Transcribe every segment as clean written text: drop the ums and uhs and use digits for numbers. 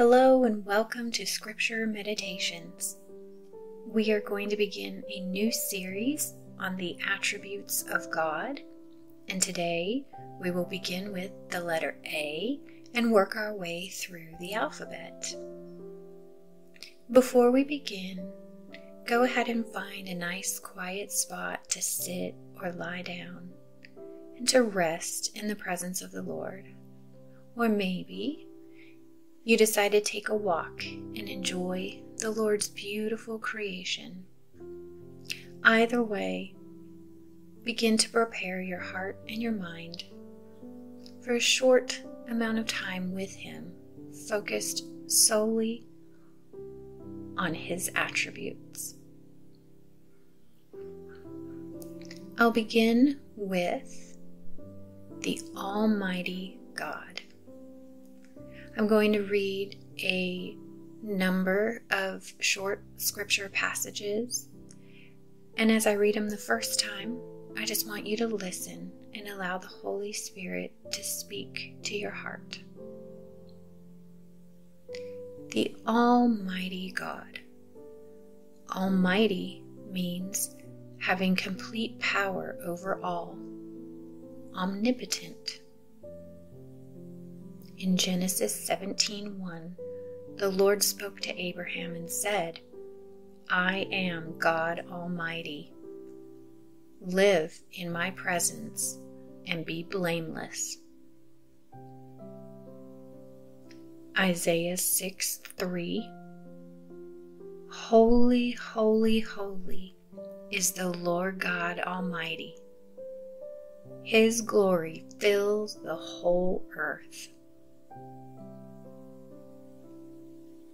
Hello and welcome to Scripture Meditations. We are going to begin a new series on the attributes of God, and today we will begin with the letter A and work our way through the alphabet. Before we begin, go ahead and find a nice quiet spot to sit or lie down and to rest in the presence of the Lord. Or maybe you decide to take a walk and enjoy the Lord's beautiful creation. Either way, begin to prepare your heart and your mind for a short amount of time with Him, focused solely on His attributes. I'll begin with the Almighty God. I'm going to read a number of short scripture passages, and as I read them the first time, I just want you to listen and allow the Holy Spirit to speak to your heart. The Almighty God. Almighty means having complete power over all. Omnipotent. In Genesis 17:1, the Lord spoke to Abraham and said, "I am God Almighty. Live in my presence and be blameless." Isaiah 6:3, "Holy, holy, holy is the Lord God Almighty. His glory fills the whole earth."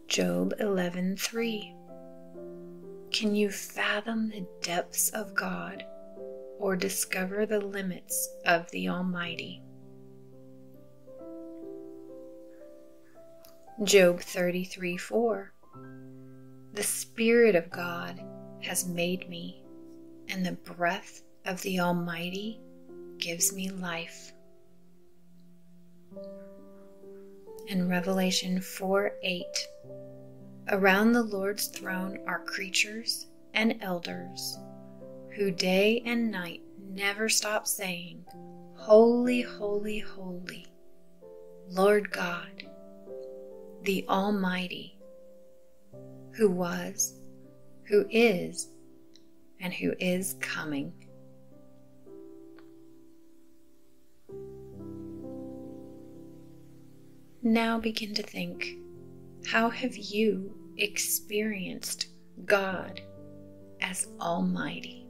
Job 11:3. Can you fathom the depths of God or discover the limits of the Almighty? Job 33:4. The Spirit of God has made me, and the breath of the Almighty gives me life. And Revelation 4:8, around the Lord's throne are creatures and elders who day and night never stop saying, "Holy, holy, holy, Lord God, the Almighty, who was, who is, and who is coming." Now begin to think, how have you experienced God as Almighty?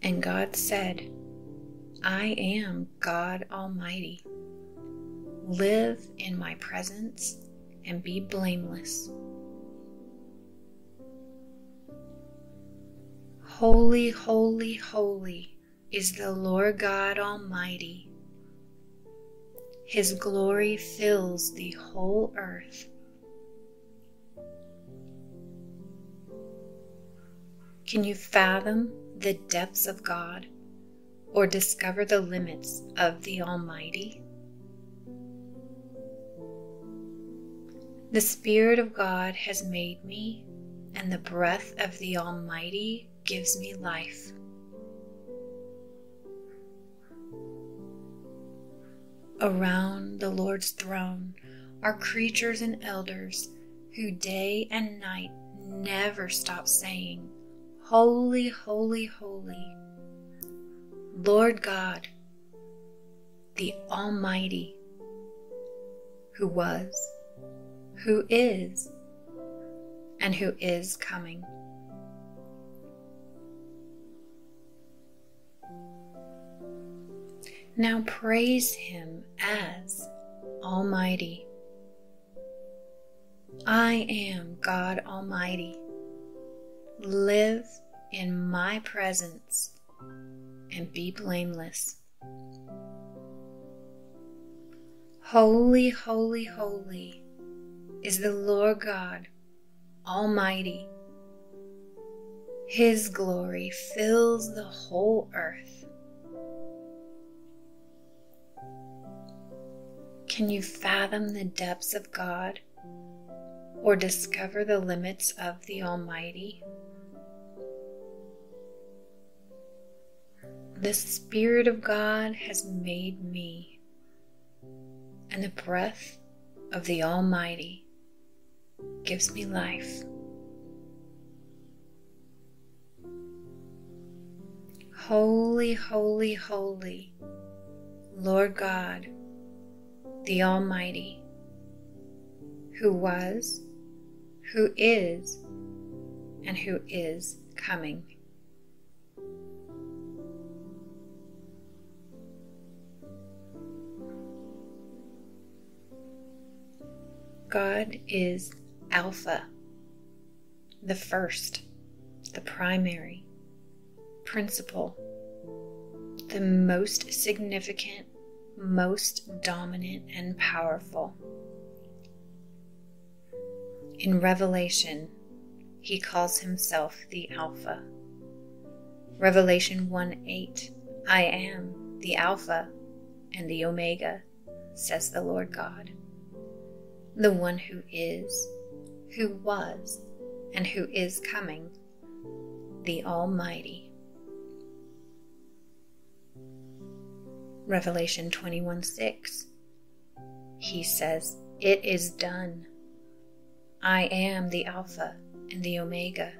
And God said, "I am God Almighty. Live in my presence and be blameless." Holy, holy, holy is the Lord God Almighty. His glory fills the whole earth. Can you fathom the depths of God or discover the limits of the Almighty? The Spirit of God has made me, and the breath of the Almighty gives me life. Around the Lord's throne are creatures and elders who day and night never stop saying, "Holy, holy, holy, Lord God, the Almighty, who was, who is, and who is coming." Now praise Him as Almighty. "I am God Almighty. Live in my presence and be blameless." Holy, holy, holy is the Lord God Almighty. His glory fills the whole earth. Can you fathom the depths of God or discover the limits of the Almighty? The Spirit of God has made me, and the breath of the Almighty gives me life. Holy, holy, holy, Lord God, the Almighty, who was, who is, and who is coming. God is Alpha, the first, the primary, principal, the most significant, most dominant, and powerful. In Revelation, he calls himself the Alpha. Revelation 1:8, I am the Alpha and the Omega, says the Lord God, the one who is, who was, and who is coming, the Almighty. Revelation 21:6, he says, it is done. I am the Alpha and the Omega,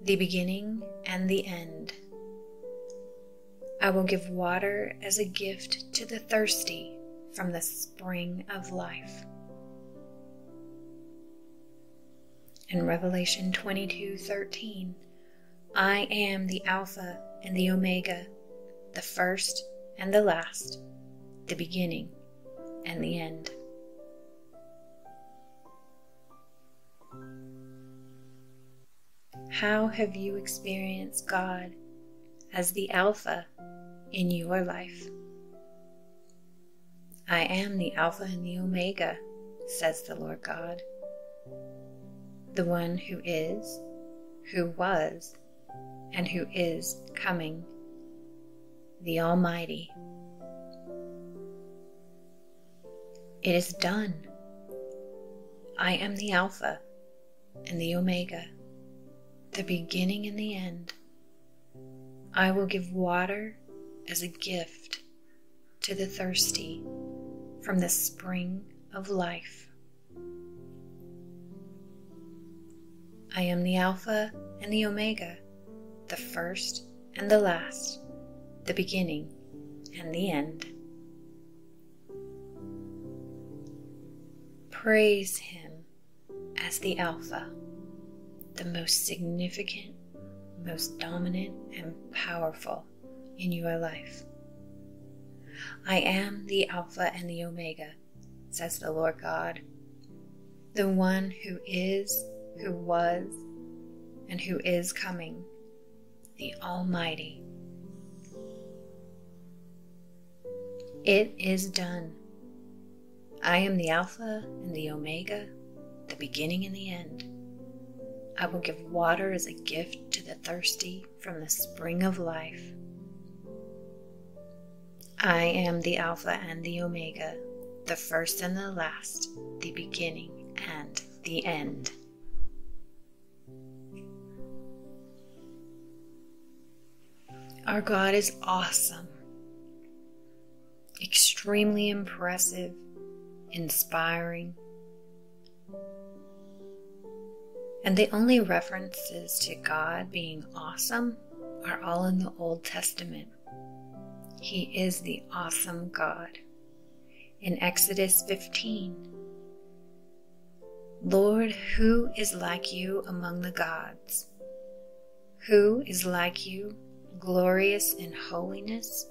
the beginning and the end. I will give water as a gift to the thirsty from the spring of life. In Revelation 22:13, I am the Alpha and the Omega, the first and the last, the beginning and the end. How have you experienced God as the Alpha in your life? I am the Alpha and the Omega, says the Lord God, the one who is, who was, and who is coming, the Almighty. It is done. I am the Alpha and the Omega, the beginning and the end. I will give water as a gift to the thirsty from the spring of life. I am the Alpha and the Omega, the first and the last, the beginning and the end. Praise him as the Alpha, the most significant, most dominant, and powerful in your life. I am the Alpha and the Omega, says the Lord God, the one who is, who was, and who is coming, the Almighty. It is done. I am the Alpha and the Omega, the beginning and the end. I will give water as a gift to the thirsty from the spring of life. I am the Alpha and the Omega, the first and the last, the beginning and the end. Our God is awesome, extremely impressive, inspiring. And the only references to God being awesome are all in the Old Testament. He is the awesome God. In Exodus 15, Lord, who is like you among the gods? Who is like you, glorious in holiness,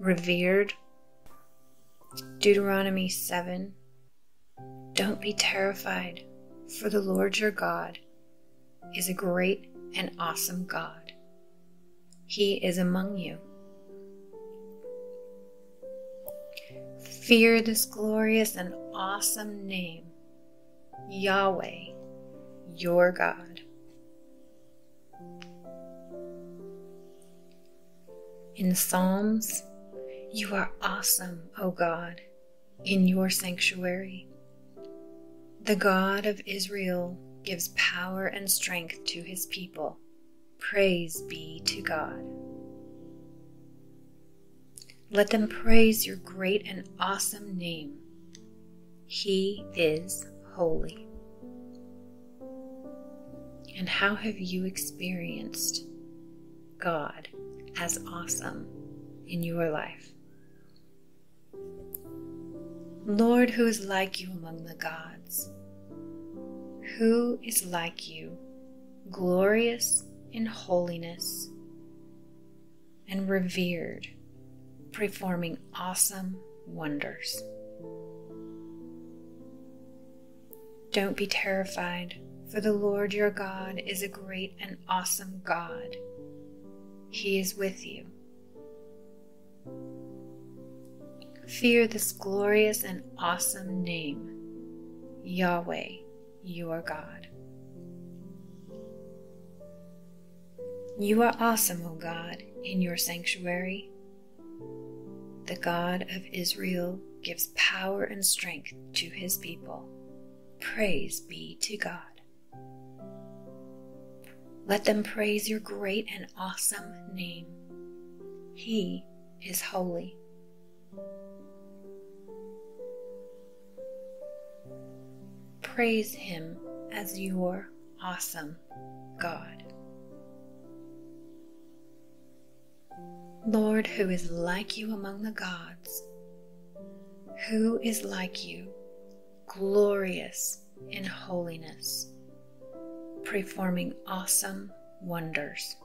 revered? Deuteronomy 7, don't be terrified, for the Lord your God is a great and awesome God. He is among you. Fear this glorious and awesome name, Yahweh, your God. In Psalms, you are awesome, O God, in your sanctuary. The God of Israel gives power and strength to his people. Praise be to God. Let them praise your great and awesome name. He is holy. And how have you experienced God as awesome in your life? Lord, who is like you among the gods? Who is like you, glorious in holiness and revered, performing awesome wonders? Don't be terrified, for the Lord your God is a great and awesome God. He is with you. Fear this glorious and awesome name, Yahweh, your God. You are awesome, O God, in your sanctuary. The God of Israel gives power and strength to his people. Praise be to God. Let them praise your great and awesome name. He is holy. Praise him as your awesome God. Lord, who is like you among the gods? Who is like you, glorious in holiness, performing awesome wonders?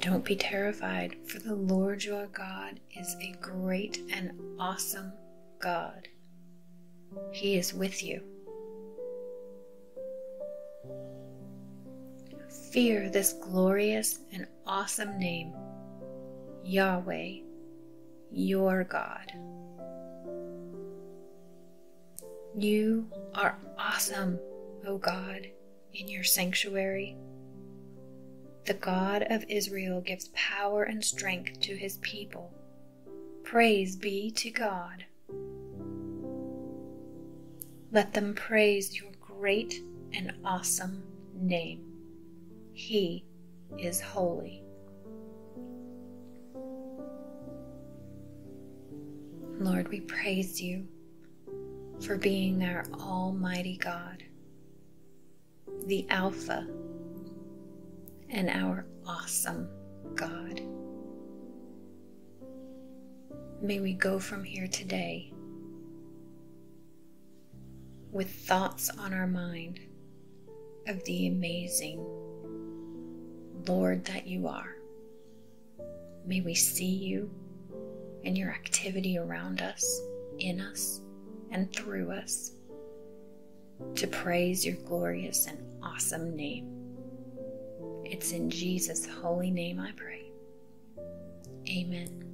Don't be terrified, for the Lord your God is a great and awesome God. He is with you. Fear this glorious and awesome name, Yahweh, your God. You are awesome, O God, in your sanctuary. The God of Israel gives power and strength to his people. Praise be to God. Let them praise your great and awesome name. He is holy. Lord, we praise you for being our almighty God, the Alpha and our awesome God. May we go from here today with thoughts on our mind of the amazing Lord that you are. May we see you and your activity around us, in us, and through us to praise your glorious and awesome name. It's in Jesus' holy name I pray. Amen.